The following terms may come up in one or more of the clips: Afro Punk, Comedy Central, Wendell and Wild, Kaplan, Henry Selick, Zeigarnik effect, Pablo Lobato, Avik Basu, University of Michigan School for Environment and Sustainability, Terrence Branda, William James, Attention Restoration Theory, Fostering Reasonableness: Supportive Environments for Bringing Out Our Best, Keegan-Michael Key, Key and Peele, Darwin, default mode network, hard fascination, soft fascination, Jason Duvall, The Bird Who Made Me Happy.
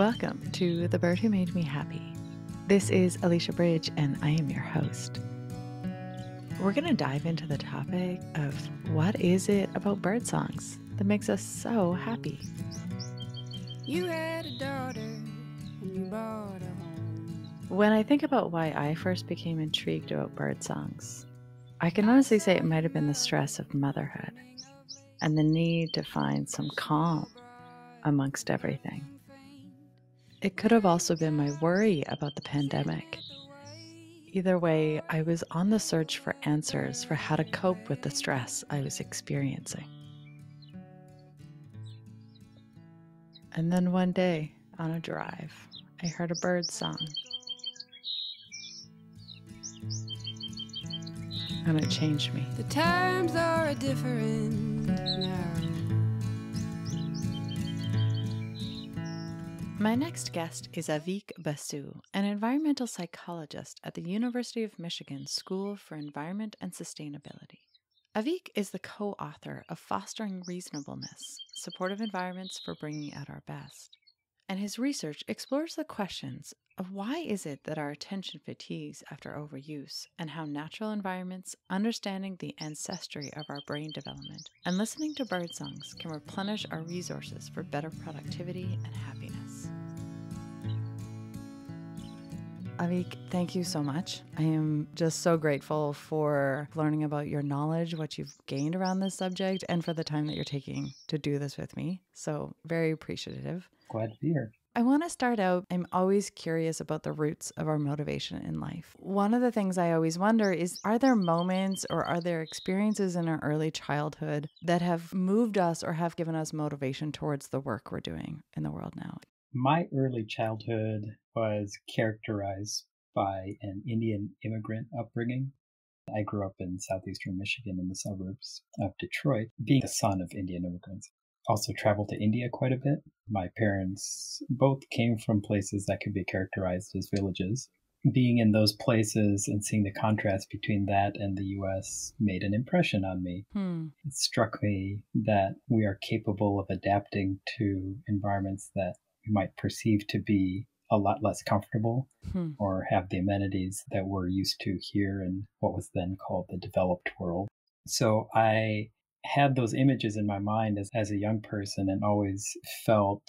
Welcome to The Bird Who Made Me Happy. This is Alicia Bridge, and I am your host. We're going to dive into the topic of what is it about bird songs that makes us so happy. You had a daughter and you bought a home. When I think about why I first became intrigued about bird songs, I can honestly say it might have been the stress of motherhood and the need to find some calm amongst everything. It could have also been my worry about the pandemic. Either way, I was on the search for answers for how to cope with the stress I was experiencing. And then one day, on a drive, I heard a bird song. And it changed me. The times are different now. My next guest is Avik Basu, an environmental psychologist at the University of Michigan School for Environment and Sustainability. Avik is the co-author of Fostering Reasonableness: Supportive Environments for Bringing Out Our Best, and his research explores the questions of why is it that our attention fatigues after overuse, and how natural environments, understanding the ancestry of our brain development, and listening to bird songs can replenish our resources for better productivity and happiness. Avik, thank you so much. I am just so grateful for learning about your knowledge, what you've gained around this subject, and for the time that you're taking to do this with me. So very appreciative. Glad to be here. I want to start out, I'm always curious about the roots of our motivation in life. One of the things I always wonder is, are there moments or are there experiences in our early childhood that have moved us or have given us motivation towards the work we're doing in the world now? My early childhood was characterized by an Indian immigrant upbringing. I grew up in southeastern Michigan in the suburbs of Detroit, being the son of Indian immigrants. Also traveled to India quite a bit. My parents both came from places that could be characterized as villages. Being in those places and seeing the contrast between that and the U.S. made an impression on me. It struck me that we are capable of adapting to environments that we might perceive to be a lot less comfortable or have the amenities that we're used to here in what was then called the developed world. So I had those images in my mind as a young person and always felt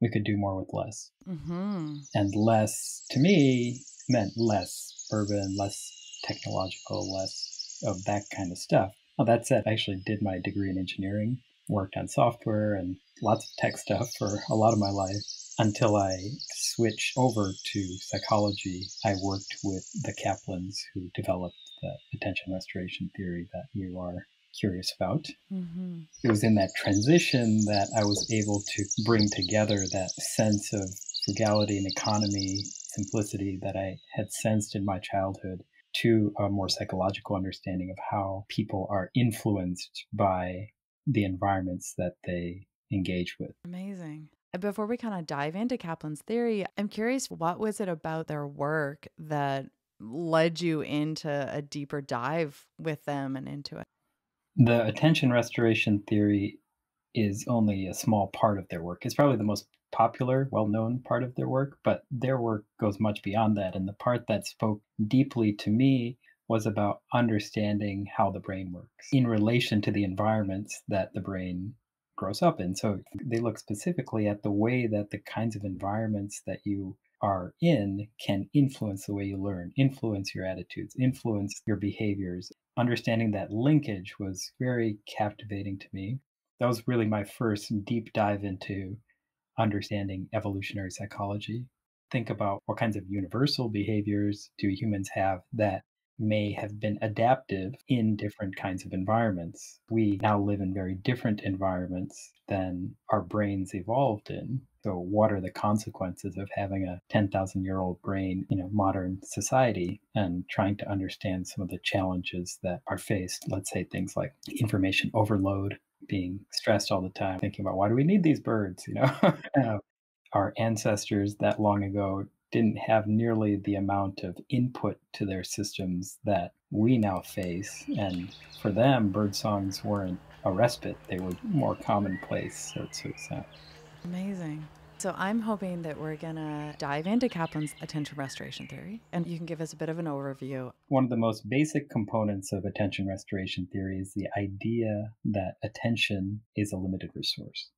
we could do more with less. And less, to me, meant less urban, less technological, less of that kind of stuff. Now, that said, I actually did my degree in engineering, worked on software and lots of tech stuff for a lot of my life. Until I switched over to psychology, I worked with the Kaplans who developed the attention restoration theory that you are curious about. It was in that transition that I was able to bring together that sense of frugality and economy, simplicity that I had sensed in my childhood to a more psychological understanding of how people are influenced by the environments that they engage with. Amazing. Before we kind of dive into Kaplan's theory, I'm curious, what was it about their work that led you into a deeper dive with them and into it? The attention restoration theory is only a small part of their work. It's probably the most popular, well-known part of their work, but their work goes much beyond that. And the part that spoke deeply to me was about understanding how the brain works in relation to the environments that the brain grows up in. So they look specifically at the way that the kinds of environments that you are in can influence the way you learn, influence your attitudes, influence your behaviors. Understanding that linkage was very captivating to me. That was really my first deep dive into understanding evolutionary psychology. Think about what kinds of universal behaviors do humans have that may have been adaptive in different kinds of environments. We now live in very different environments than our brains evolved in. So what are the consequences of having a 10,000-year-old brain in a modern society and trying to understand some of the challenges that are faced? Let's say things like information overload, being stressed all the time, thinking about why do we need these birds? Our ancestors that long ago didn't have nearly the amount of input to their systems that we now face. And for them, bird songs weren't a respite. They were more commonplace sorts of sound. Amazing. So I'm hoping that we're going to dive into Kaplan's attention restoration theory, and you can give us a bit of an overview. One of the most basic components of attention restoration theory is the idea that attention is a limited resource.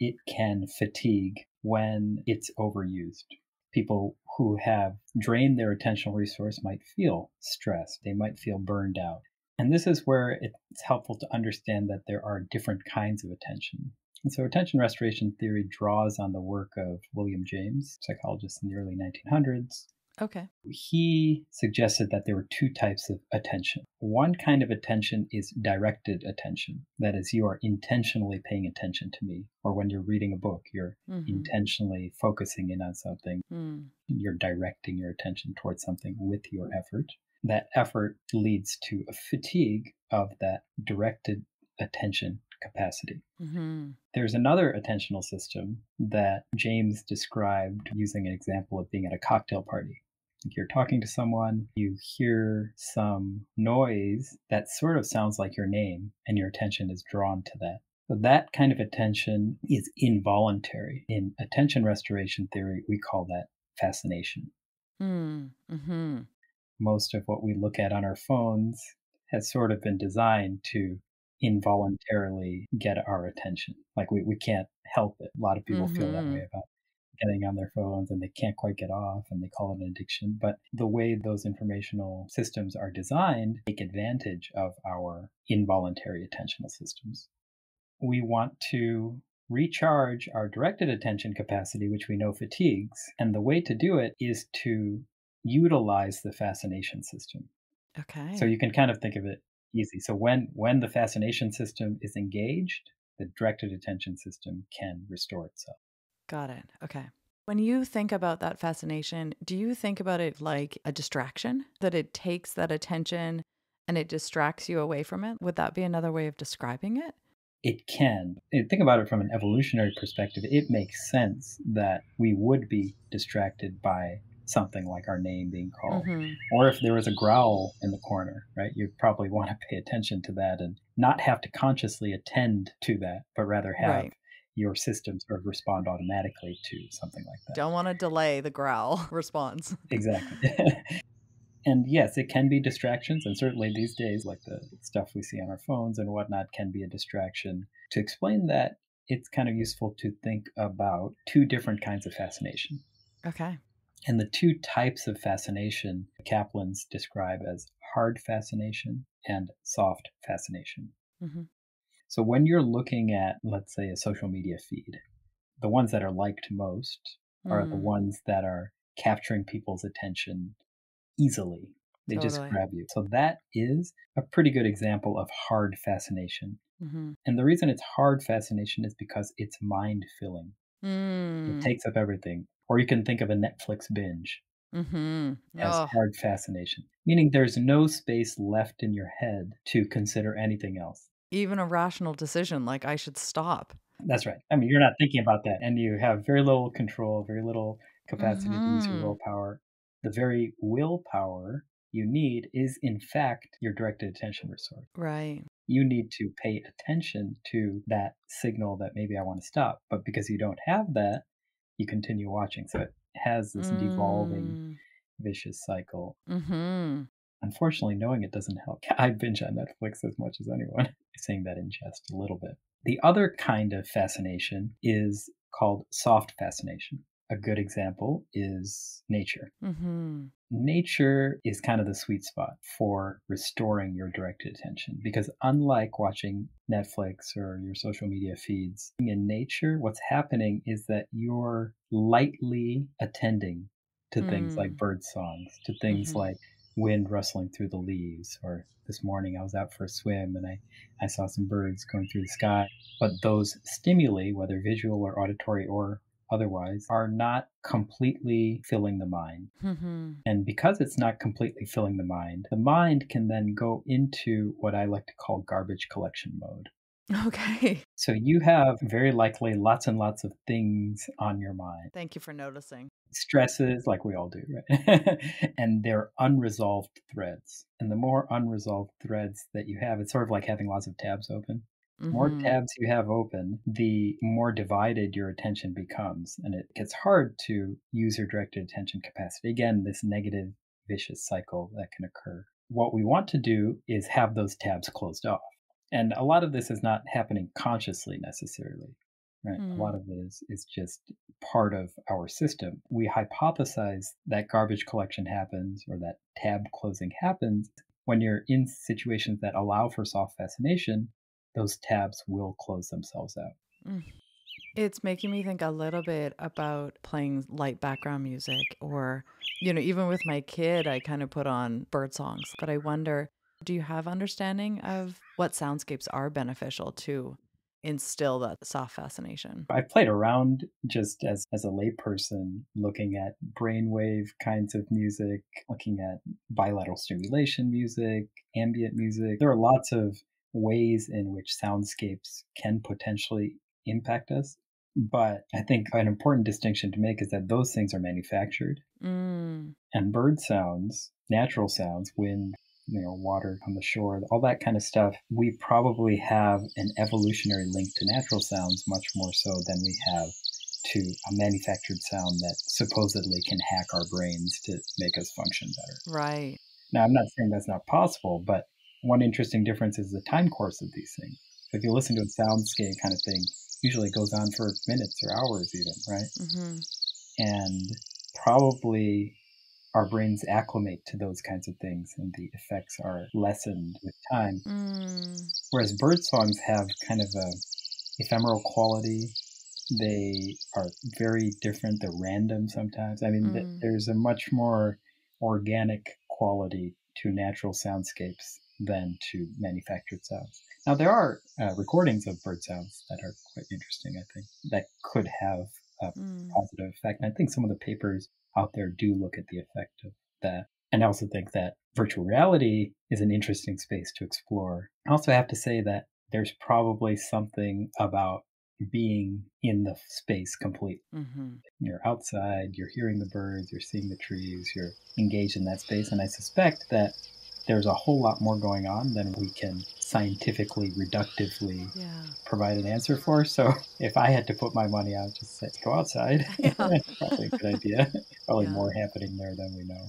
It can fatigue when it's overused. People who have drained their attentional resource might feel stressed. They might feel burned out. And this is where it's helpful to understand that there are different kinds of attention. And so attention restoration theory draws on the work of William James, psychologist in the early 1900s. Okay. He suggested that there were two types of attention. One kind of attention is directed attention. That is, you are intentionally paying attention to me. Or when you're reading a book, you're intentionally focusing in on something. You're directing your attention towards something with your effort. That effort leads to a fatigue of that directed attention capacity. There's another attentional system that James described using an example of being at a cocktail party. Like you're talking to someone, you hear some noise that sort of sounds like your name, and your attention is drawn to that. So that kind of attention is involuntary. In attention restoration theory, we call that fascination. Most of what we look at on our phones has sort of been designed to involuntarily get our attention. Like we can't help it. A lot of people feel that way about getting on their phones and they can't quite get off and they call it an addiction. But the way those informational systems are designed take advantage of our involuntary attentional systems. We want to recharge our directed attention capacity, which we know fatigues. And the way to do it is to utilize the fascination system. Okay. So you can kind of think of it easy. So when the fascination system is engaged, the directed attention system can restore itself. Got it. Okay. When you think about that fascination, do you think about it like a distraction, that it takes that attention and it distracts you away from it? Would that be another way of describing it? It can. Think about it from an evolutionary perspective. It makes sense that we would be distracted by something like our name being called, or if there was a growl in the corner, right? You'd probably want to pay attention to that and not have to consciously attend to that, but rather have your system sort of respond automatically to something like that. Don't want to delay the growl response. Exactly. And yes, it can be distractions. And certainly these days, like the stuff we see on our phones and whatnot can be a distraction. To explain that, it's kind of useful to think about two different kinds of fascination. Okay. And the two types of fascination Kaplan's describe as hard fascination and soft fascination. So when you're looking at, let's say, a social media feed, the ones that are liked most are the ones that are capturing people's attention easily. They just grab you. So that is a pretty good example of hard fascination. And the reason it's hard fascination is because it's mind-filling. It takes up everything. Or you can think of a Netflix binge as hard fascination, meaning there's no space left in your head to consider anything else. Even a rational decision, like I should stop. That's right. I mean, you're not thinking about that. And you have very little control, very little capacity to use your willpower. The very willpower you need is, in fact, your directed attention resource. Right. You need to pay attention to that signal that maybe I want to stop. But because you don't have that, you continue watching. So it has this devolving, vicious cycle. Unfortunately, knowing it doesn't help. I binge on Netflix as much as anyone. I'm saying that in jest a little bit. The other kind of fascination is called soft fascination. A good example is nature. Nature is kind of the sweet spot for restoring your directed attention, because unlike watching Netflix or your social media feeds, in nature, what's happening is that you're lightly attending to things like bird songs, to things like wind rustling through the leaves. Or this morning I was out for a swim and I saw some birds going through the sky. But those stimuli, whether visual or auditory or otherwise, are not completely filling the mind. And because it's not completely filling the mind can then go into what I like to call garbage collection mode. Okay. So you have very likely lots and lots of things on your mind. Thank you for noticing. Stresses, like we all do, right? And they're unresolved threads. And the more unresolved threads that you have, it's sort of like having lots of tabs open. Mm-hmm. More tabs you have open, the more divided your attention becomes, and it gets hard to use your directed attention capacity. Again, this negative, vicious cycle that can occur. What we want to do is have those tabs closed off. And a lot of this is not happening consciously necessarily, right? Mm. A lot of it is just part of our system. We hypothesize that garbage collection happens or that tab closing happens when you're in situations that allow for soft fascination. Those tabs will close themselves out. Mm. It's making me think a little bit about playing light background music, or, you know, even with my kid, I kind of put on bird songs. But I wonder, do you have understanding of what soundscapes are beneficial to instill that soft fascination? I played around just as a layperson, looking at brainwave kinds of music, looking at bilateral stimulation music, ambient music. There are lots of ways in which soundscapes can potentially impact us. But I think an important distinction to make is that those things are manufactured. Mm. And bird sounds, natural sounds, wind, you know, water on the shore, all that kind of stuff, we probably have an evolutionary link to natural sounds much more so than we have to a manufactured sound that supposedly can hack our brains to make us function better. Right. Now, I'm not saying that's not possible, but one interesting difference is the time course of these things. So if you listen to a soundscape kind of thing, usually it goes on for minutes or hours even, right? Mm-hmm. And probably our brains acclimate to those kinds of things and the effects are lessened with time. Mm. Whereas bird songs have kind of a ephemeral quality. They are very different. They're random sometimes. I mean, there's a much more organic quality to natural soundscapes than to manufactured sounds. Now, there are recordings of bird sounds that are quite interesting, I think, that could have a positive effect. And I think some of the papers out there do look at the effect of that. And I also think that virtual reality is an interesting space to explore. I also have to say that there's probably something about being in the space completely. Mm-hmm. You're outside, you're hearing the birds, you're seeing the trees, you're engaged in that space. And I suspect that there's a whole lot more going on than we can scientifically, reductively provide an answer for. So if I had to put my money out, just say, go outside. Yeah. Probably a good idea. Probably more happening there than we know.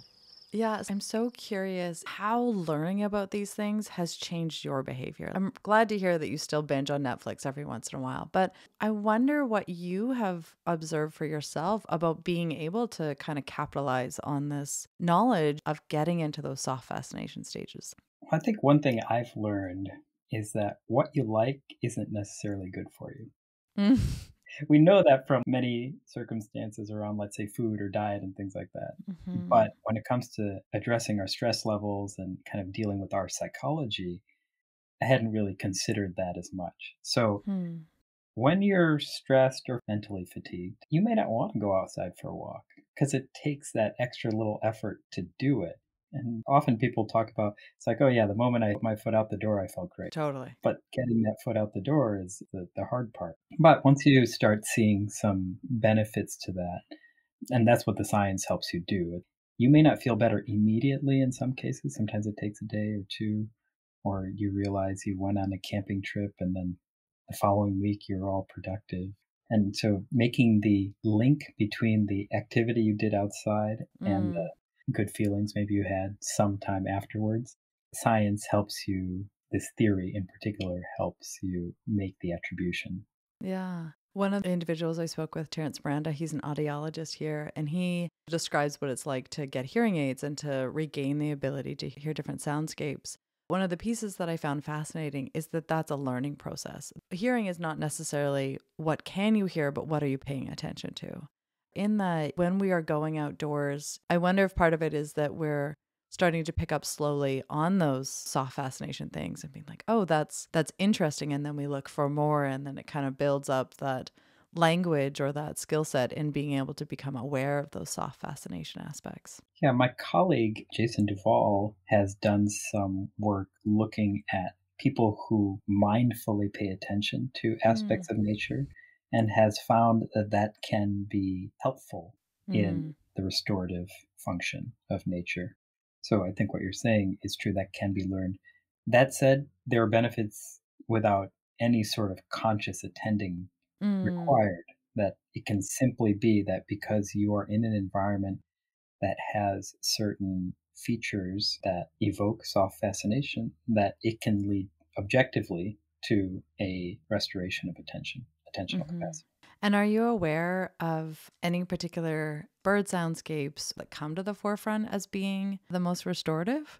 Yeah, I'm so curious how learning about these things has changed your behavior. I'm glad to hear that you still binge on Netflix every once in a while, but I wonder what you have observed for yourself about being able to kind of capitalize on this knowledge of getting into those soft fascination stages. I think one thing I've learned is that what you like isn't necessarily good for you. We know that from many circumstances around, let's say, food or diet and things like that. Mm-hmm. But when it comes to addressing our stress levels and kind of dealing with our psychology, I hadn't really considered that as much. So when you're stressed or mentally fatigued, you may not want to go outside for a walk because it takes that extra little effort to do it. And often people talk about, it's like, oh yeah, the moment I put my foot out the door, I felt great. Totally. But getting that foot out the door is the hard part. But once you start seeing some benefits to that, and that's what the science helps you do, you may not feel better immediately in some cases. Sometimes it takes a day or two, or you realize you went on a camping trip and then the following week you're all productive. And so making the link between the activity you did outside and the good feelings maybe you had sometime afterwards. Science helps you, this theory in particular helps you make the attribution. Yeah. One of the individuals I spoke with, Terrence Branda, he's an audiologist here, and he describes what it's like to get hearing aids and to regain the ability to hear different soundscapes. One of the pieces that I found fascinating is that that's a learning process. Hearing is not necessarily what can you hear, but what are you paying attention to? In that, when we are going outdoors, I wonder if part of it is that we're starting to pick up slowly on those soft fascination things and being like, oh, that's interesting. And then we look for more, and then it kind of builds up that language or that skill set in being able to become aware of those soft fascination aspects. Yeah, my colleague, Jason Duvall, has done some work looking at people who mindfully pay attention to aspects of nature, and has found that that can be helpful in the restorative function of nature. So I think what you're saying is true. That can be learned. That said, there are benefits without any sort of conscious attending required, that it can simply be that because you are in an environment that has certain features that evoke soft fascination, that it can lead objectively to a restoration of attentional capacity. And are you aware of any particular bird soundscapes that come to the forefront as being the most restorative?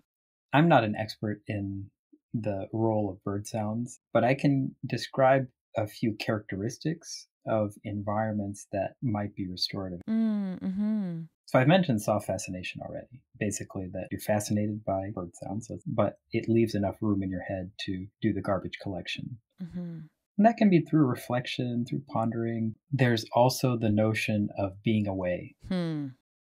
I'm not an expert in the role of bird sounds, but I can describe a few characteristics of environments that might be restorative. Mm-hmm. So I've mentioned soft fascination already, basically that you're fascinated by bird sounds, but it leaves enough room in your head to do the garbage collection. Mm-hmm. And that can be through reflection, through pondering. There's also the notion of being away.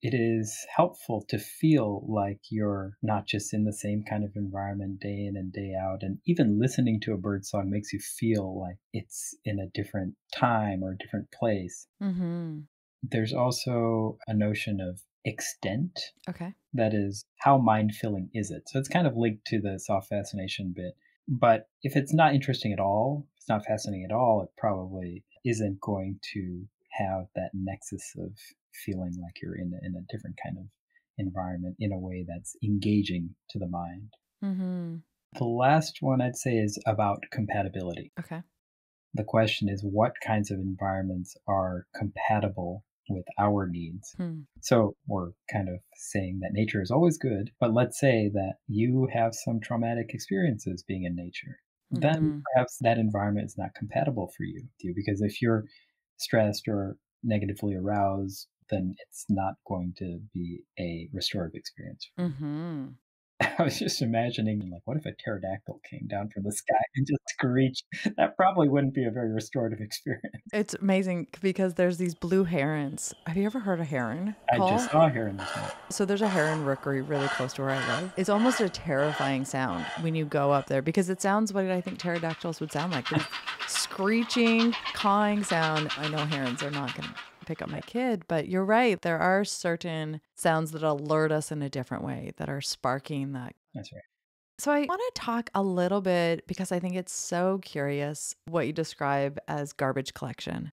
It is helpful to feel like you're not just in the same kind of environment day in and day out. And even listening to a bird song makes you feel like it's in a different time or a different place. Mm-hmm. There's also a notion of extent. Okay. That is, how mind-filling is it? So it's kind of linked to the soft fascination bit. But if it's not interesting at all, it's not fascinating at all, it probably isn't going to have that nexus of feeling like you're in a different kind of environment in a way that's engaging to the mind. Mm-hmm. The last one I'd say is about compatibility. Okay. The question is, what kinds of environments are compatible with our needs? So we're kind of saying that nature is always good, but let's say that you have some traumatic experiences being in nature. Then perhaps that environment is not compatible for you, because if you're stressed or negatively aroused, then it's not going to be a restorative experience. Mm-hmm. I was just imagining, like, what if a pterodactyl came down from the sky and just screeched? That probably wouldn't be a very restorative experience. It's amazing because there's these blue herons. Have you ever heard a heron? Call? I just saw a heron this morning. So there's a heron rookery really close to where I live. It's almost a terrifying sound when you go up there because it sounds what I think pterodactyls would sound like. This screeching, cawing sound. I know herons are not going to pick up my kid, but you're right. There are certain sounds that alert us in a different way that are sparking that. That's right. So I want to talk a little bit, because I think it's so curious what you describe as garbage collection.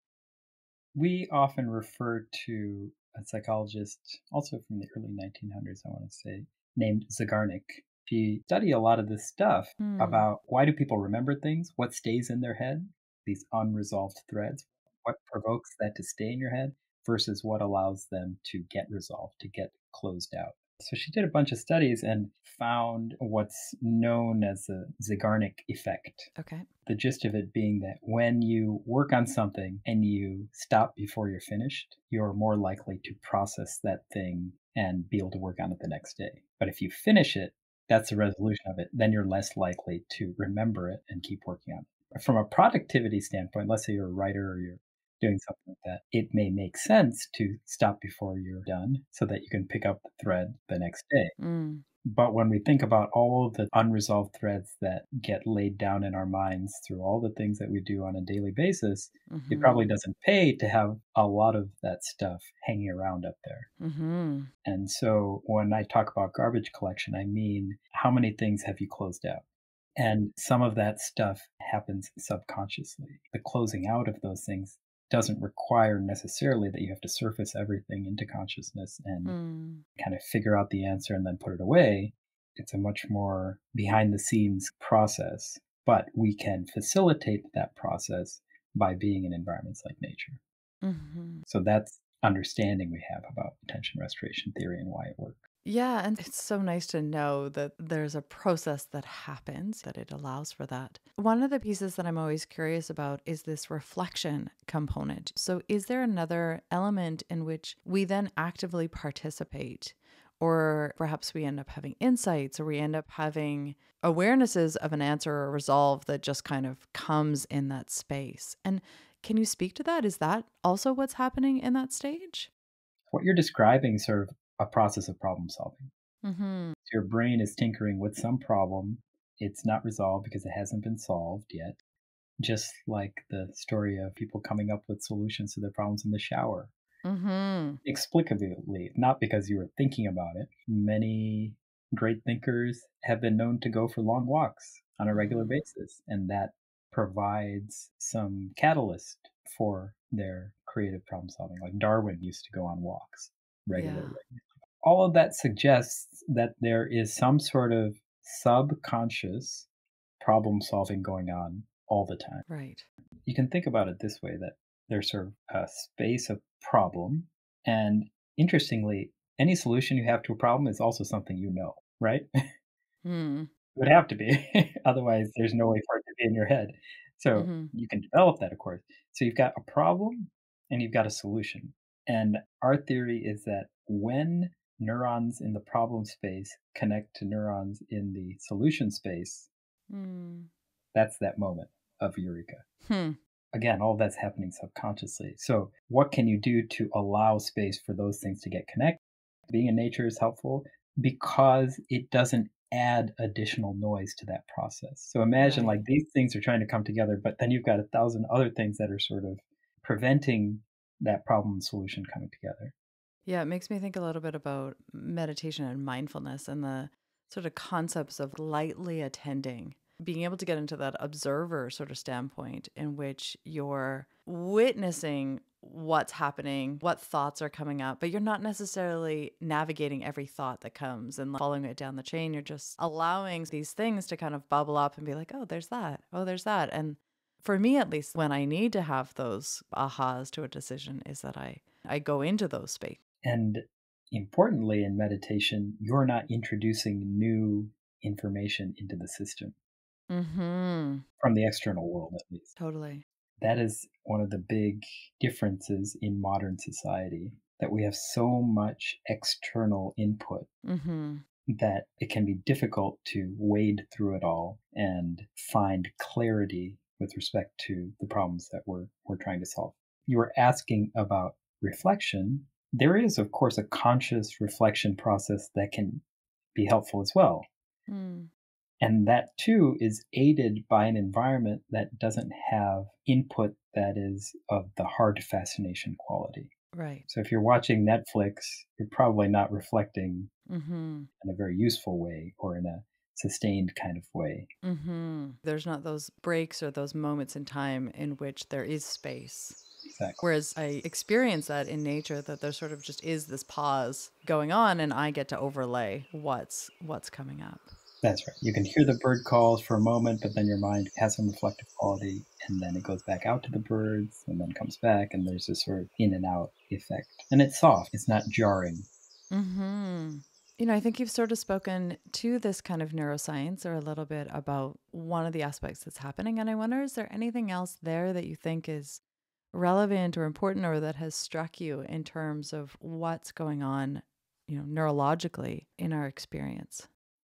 We often refer to a psychologist, also from the early 1900s, I want to say, named Zeigarnik. She studied a lot of this stuff about why do people remember things, what stays in their head, these unresolved threads. What provokes that to stay in your head versus what allows them to get resolved, to get closed out. So she did a bunch of studies and found what's known as the Zeigarnik effect. Okay. The gist of it being that when you work on something and you stop before you're finished, you're more likely to process that thing and be able to work on it the next day. But if you finish it, that's the resolution of it, then you're less likely to remember it and keep working on it. From a productivity standpoint, let's say you're a writer or you're doing something like that, it may make sense to stop before you're done so that you can pick up the thread the next day. But when we think about all of the unresolved threads that get laid down in our minds through all the things that we do on a daily basis, it probably doesn't pay to have a lot of that stuff hanging around up there. And so when I talk about garbage collection, I mean, how many things have you closed out? And some of that stuff happens subconsciously. The closing out of those things doesn't require necessarily that you have to surface everything into consciousness and kind of figure out the answer and then put it away. It's a much more behind the scenes process, but we can facilitate that process by being in environments like nature. So that's understanding we have about attention restoration theory and why it works. Yeah, and it's so nice to know that there's a process that happens, that it allows for that. One of the pieces that I'm always curious about is this reflection component. So is there another element in which we then actively participate, or perhaps we end up having insights, or we end up having awarenesses of an answer or resolve that just kind of comes in that space? And can you speak to that? Is that also what's happening in that stage? What you're describing sort of a process of problem solving. So your brain is tinkering with some problem. It's not resolved because it hasn't been solved yet. Just like the story of people coming up with solutions to their problems in the shower. Explicably, not because you were thinking about it. Many great thinkers have been known to go for long walks on a regular basis, and that provides some catalyst for their creative problem solving. Like Darwin used to go on walks regularly. Yeah. All of that suggests that there is some sort of subconscious problem solving going on all the time. Right. You can think about it this way, that there's sort of a space of problem. And interestingly, any solution you have to a problem is also something you know, right? Mm. It would have to be. Otherwise, there's no way for it to be in your head. So you can develop that, of course. So you've got a problem and you've got a solution. And our theory is that when neurons in the problem space connect to neurons in the solution space, that's that moment of eureka. Hmm. Again, all that's happening subconsciously. So what can you do to allow space for those things to get connected? Being in nature is helpful because it doesn't add additional noise to that process. So imagine like these things are trying to come together, but then you've got 1,000 other things that are sort of preventing that problem and solution coming together. Yeah, it makes me think a little bit about meditation and mindfulness and the sort of concepts of lightly attending, being able to get into that observer sort of standpoint in which you're witnessing what's happening, what thoughts are coming up, but you're not necessarily navigating every thought that comes and following it down the chain. You're just allowing these things to kind of bubble up and be like, oh, there's that. Oh, there's that. And for me, at least, when I need to have those ahas to a decision is that I go into those spaces. And importantly, in meditation, you're not introducing new information into the system. Mm-hmm. From the external world, at least. Totally. That is one of the big differences in modern society, that we have so much external input that it can be difficult to wade through it all and find clarity with respect to the problems that we're trying to solve. You were asking about reflection. There is, of course, a conscious reflection process that can be helpful as well. Mm. And that, too, is aided by an environment that doesn't have input that is of the hard fascination quality. Right. So if you're watching Netflix, you're probably not reflecting in a very useful way or in a sustained kind of way. Mm-hmm. There's not those breaks or those moments in time in which there is space. Exactly. Whereas I experience that in nature, that there sort of just is this pause going on and I get to overlay what's coming up. That's right. You can hear the bird calls for a moment, but then your mind has some reflective quality, and then it goes back out to the birds and then comes back, and there's this sort of in and out effect. And it's soft. It's not jarring. Mm-hmm. You know, I think you've sort of spoken to this kind of neuroscience or a little bit about one of the aspects that's happening. And I wonder, is there anything else there that you think is relevant or important or that has struck you in terms of what's going on, you know, neurologically in our experience?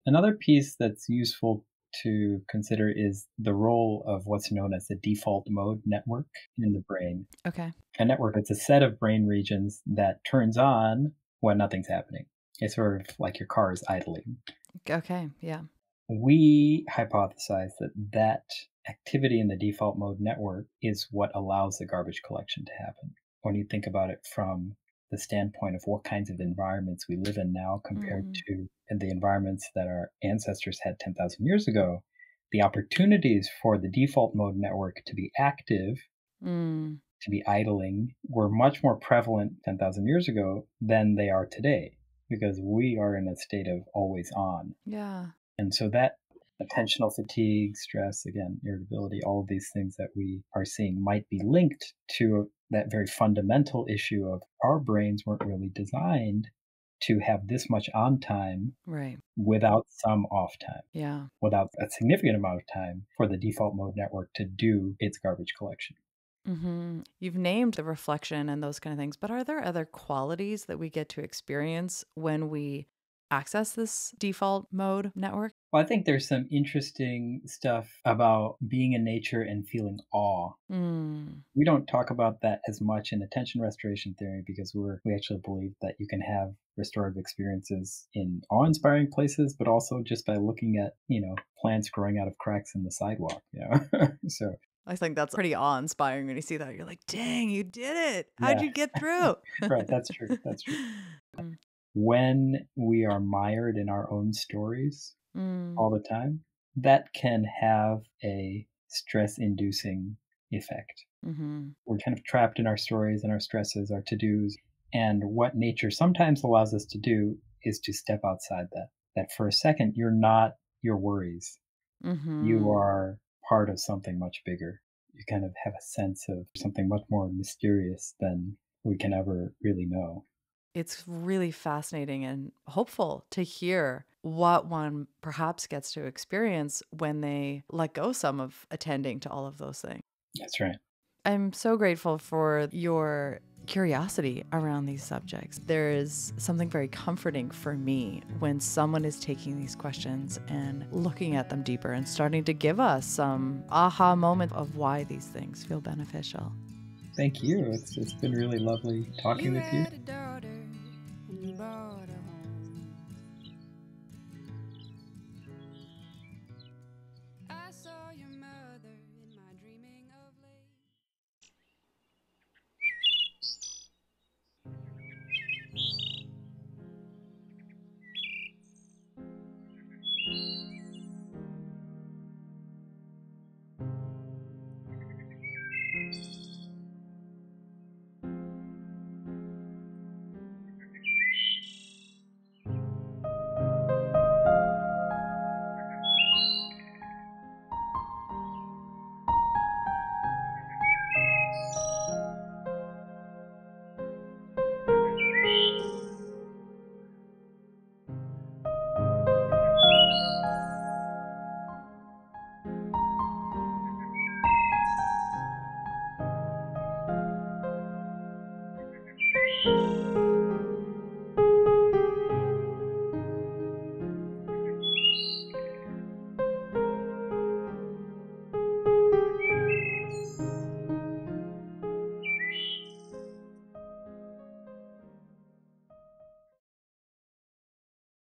Another piece that's useful to consider is the role of what's known as the default mode network in the brain. Okay. A network, it's a set of brain regions that turns on when nothing's happening. It's sort of like your car is idling. Okay, yeah. We hypothesize that that activity in the default mode network is what allows the garbage collection to happen. When you think about it from the standpoint of what kinds of environments we live in now compared to the environments that our ancestors had 10,000 years ago, the opportunities for the default mode network to be active, to be idling, were much more prevalent 10,000 years ago than they are today, because we are in a state of always on. Yeah. And so that attentional fatigue, stress, again, irritability, all of these things that we are seeing might be linked to that very fundamental issue of our brains weren't really designed to have this much on time without some off time, without a significant amount of time for the default mode network to do its garbage collection. Mm-hmm. You've named the reflection and those kind of things, but are there other qualities that we get to experience when we access this default mode network? Well, I think there's some interesting stuff about being in nature and feeling awe. Mm. We don't talk about that as much in attention restoration theory because we actually believe that you can have restorative experiences in awe-inspiring places, but also just by looking at, you know, plants growing out of cracks in the sidewalk, you know? So I think that's pretty awe-inspiring when you see that. You're like, dang, you did it. How'd you get through? Right. That's true. That's true. When we are mired in our own stories all the time, that can have a stress-inducing effect. Mm-hmm. We're kind of trapped in our stories and our stresses, our to-dos. And what nature sometimes allows us to do is to step outside that for a second, you're not your worries. Mm-hmm. You are part of something much bigger. You kind of have a sense of something much more mysterious than we can ever really know. It's really fascinating and hopeful to hear what one perhaps gets to experience when they let go some of attending to all of those things. That's right. I'm so grateful for your curiosity around these subjects. There is something very comforting for me when someone is taking these questions and looking at them deeper and starting to give us some aha moment of why these things feel beneficial. Thank you. It's been really lovely talking with you.